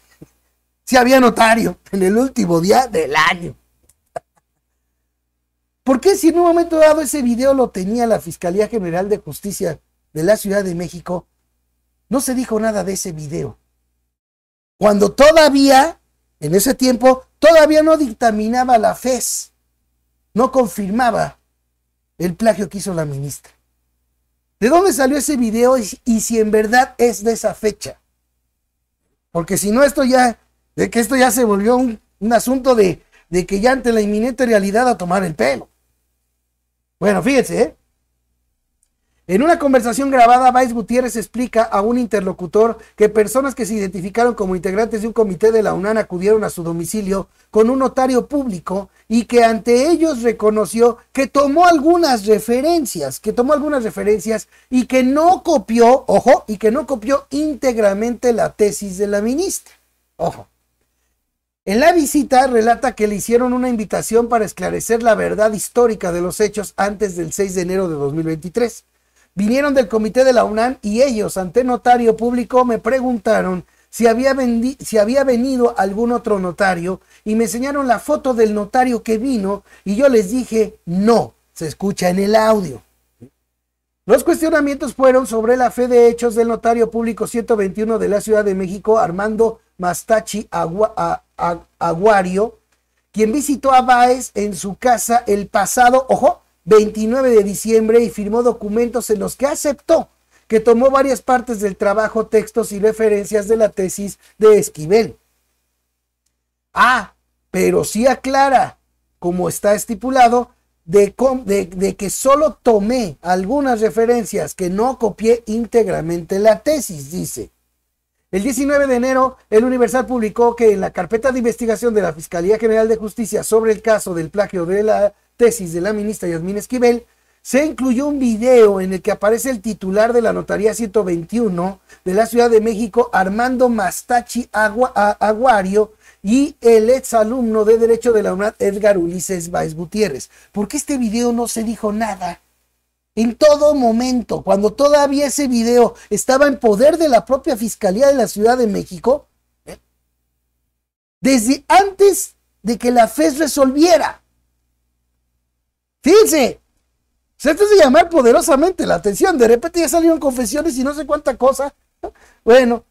sí había notario en el último día del año. ¿Por qué si en un momento dado ese video lo tenía la Fiscalía General de Justicia de la Ciudad de México, no se dijo nada de ese video? Cuando todavía, en ese tiempo, todavía no dictaminaba la F E S, no confirmaba el plagio que hizo la ministra. ¿De dónde salió ese video y si en verdad es de esa fecha? Porque si no, esto ya, de que esto ya se volvió un, un asunto de, de que ya ante la inminente realidad a tomar el pelo. Bueno, fíjense, ¿eh? En una conversación grabada, Báez Gutiérrez explica a un interlocutor que personas que se identificaron como integrantes de un comité de la UNAM acudieron a su domicilio con un notario público y que ante ellos reconoció que tomó algunas referencias, que tomó algunas referencias y que no copió, ojo, y que no copió íntegramente la tesis de la ministra, ojo. En la visita relata que le hicieron una invitación para esclarecer la verdad histórica de los hechos antes del seis de enero de dos mil veintitrés. Vinieron del comité de la UNAM y ellos, ante notario público, me preguntaron si había, si había venido algún otro notario y me enseñaron la foto del notario que vino y yo les dije no, se escucha en el audio. Los cuestionamientos fueron sobre la fe de hechos del notario público ciento veintiuno de la Ciudad de México, Armando Mastachi Aguario, quien visitó a Báez en su casa el pasado, ojo, veintinueve de diciembre y firmó documentos en los que aceptó que tomó varias partes del trabajo, textos y referencias de la tesis de Esquivel. Ah, pero sí aclara, como está estipulado, de, de, de que solo tomé algunas referencias, que no copié íntegramente la tesis, dice. El diecinueve de enero, el Universal publicó que en la carpeta de investigación de la Fiscalía General de Justicia sobre el caso del plagio de la tesis de la ministra Yasmín Esquivel, se incluyó un video en el que aparece el titular de la Notaría ciento veintiuno de la Ciudad de México, Armando Mastachi Aguario, y el exalumno de Derecho de la UNAM, Edgar Ulises Báez Gutiérrez. ¿Por qué este video no se dijo nada? En todo momento, cuando todavía ese video estaba en poder de la propia Fiscalía de la Ciudad de México, ¿eh? Desde antes de que la F E S resolviera. Fíjense, se trata de llamar poderosamente la atención. De repente ya salieron confesiones y no sé cuánta cosa. Bueno,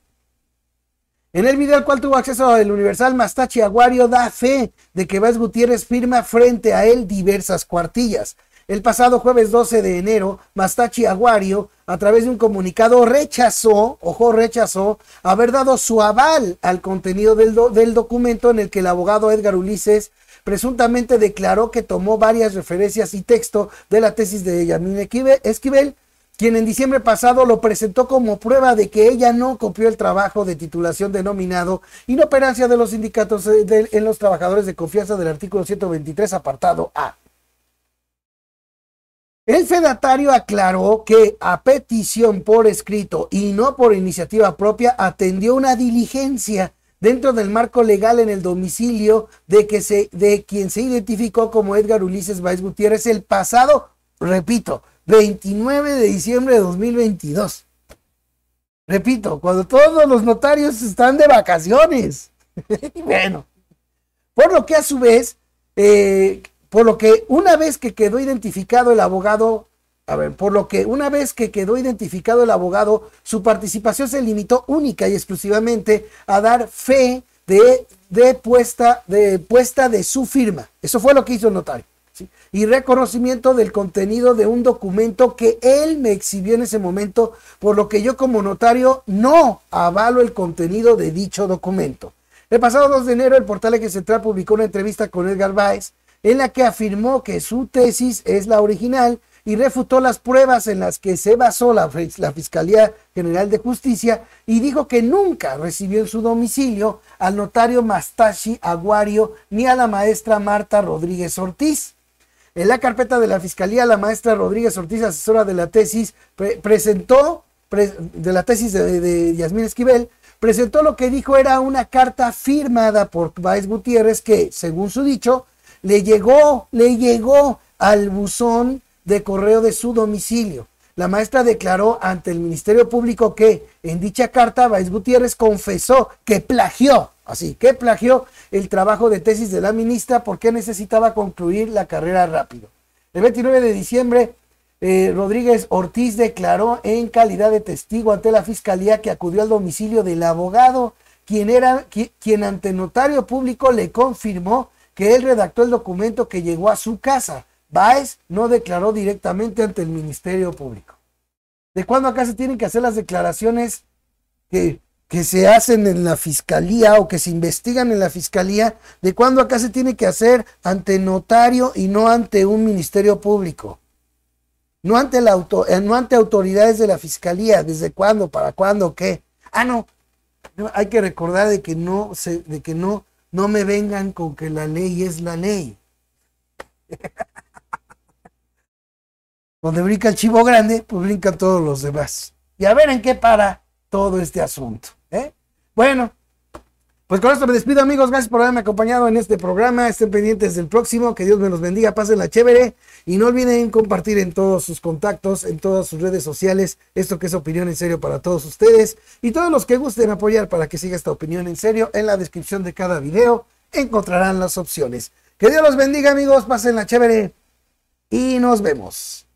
en el video al cual tuvo acceso el Universal, Mastachi Aguario da fe de que Báez Gutiérrez firma frente a él diversas cuartillas. El pasado jueves doce de enero, Mastachi Aguario, a través de un comunicado, rechazó, ojo, rechazó, haber dado su aval al contenido del, do, del documento en el que el abogado Edgar Ulises presuntamente declaró que tomó varias referencias y texto de la tesis de Yasmín Esquivel, quien en diciembre pasado lo presentó como prueba de que ella no copió el trabajo de titulación denominado Inoperancia de los Sindicatos de, en los Trabajadores de Confianza del artículo ciento veintitrés, apartado A. El fedatario aclaró que a petición por escrito y no por iniciativa propia atendió una diligencia dentro del marco legal en el domicilio de, que se, de quien se identificó como Edgar Ulises Báez Gutiérrez el pasado, repito, veintinueve de diciembre de dos mil veintidós. Repito, cuando todos los notarios están de vacaciones. Bueno, por lo que a su vez, eh, por lo que una vez que quedó identificado el abogado, a ver, por lo que una vez que quedó identificado el abogado, su participación se limitó única y exclusivamente a dar fe de, de, puesta, de puesta de su firma. Eso fue lo que hizo el notario. ¿Sí? Y reconocimiento del contenido de un documento que él me exhibió en ese momento, por lo que yo como notario no avalo el contenido de dicho documento. El pasado dos de enero el portal Eje Central publicó una entrevista con Edgar Báez en la que afirmó que su tesis es la original y refutó las pruebas en las que se basó la, la Fiscalía General de Justicia y dijo que nunca recibió en su domicilio al notario Mastachi Aguario ni a la maestra Marta Rodríguez Ortiz. En la carpeta de la Fiscalía, la maestra Rodríguez Ortiz, asesora de la tesis, pre presentó, pre de la tesis de, de Yasmín Esquivel, presentó lo que dijo era una carta firmada por Báez Gutiérrez que, según su dicho, le llegó, le llegó al buzón de correo de su domicilio. La maestra declaró ante el Ministerio Público que, en dicha carta, Báez Gutiérrez confesó que plagió. Así que plagió el trabajo de tesis de la ministra porque necesitaba concluir la carrera rápido. El veintinueve de diciembre, eh, Rodríguez Ortiz declaró en calidad de testigo ante la fiscalía que acudió al domicilio del abogado, quien, era, qui, quien ante notario público le confirmó que él redactó el documento que llegó a su casa. Báez no declaró directamente ante el Ministerio Público. ¿De cuándo acá se tienen que hacer las declaraciones que... que se hacen en la fiscalía o que se investigan en la fiscalía? ¿De cuándo acá se tiene que hacer ante notario y no ante un ministerio público? No ante, la auto, no ante autoridades de la fiscalía. ¿Desde cuándo? ¿Para cuándo? ¿Qué? Ah, no. no hay que recordar de que, no, se, de que no, no me vengan con que la ley es la ley. Donde brinca el chivo grande, pues brincan todos los demás. Y a ver en qué para todo este asunto. ¿Eh? Bueno, pues con esto me despido, amigos. Gracias por haberme acompañado en este programa. Estén pendientes del próximo. Que Dios me los bendiga. Pásenla chévere. Y no olviden compartir en todos sus contactos, en todas sus redes sociales, esto que es Opinión en Serio para todos ustedes. Y todos los que gusten apoyar para que siga esta Opinión en Serio, en la descripción de cada video encontrarán las opciones. Que Dios los bendiga, amigos. Pásenla chévere. Y nos vemos.